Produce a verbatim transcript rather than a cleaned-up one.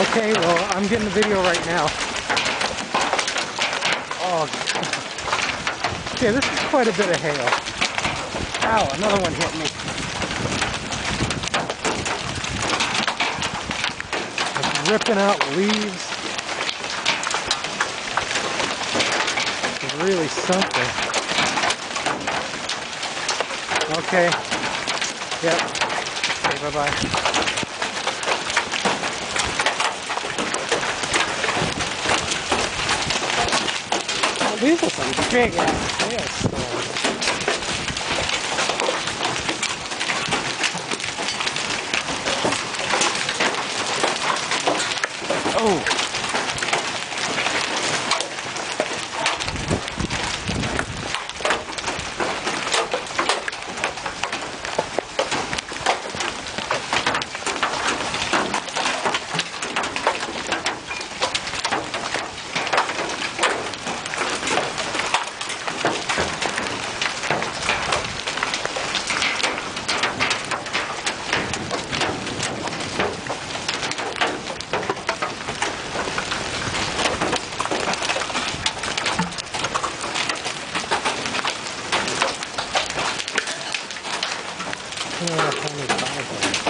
Okay, well, I'm getting the video right now. Oh, God. Okay, this is quite a bit of hail. Ow, another one hit me. It's ripping out leaves. It's really something. Okay. Yep. Okay, bye-bye. These are some big ass hailstones. Oh. Yeah,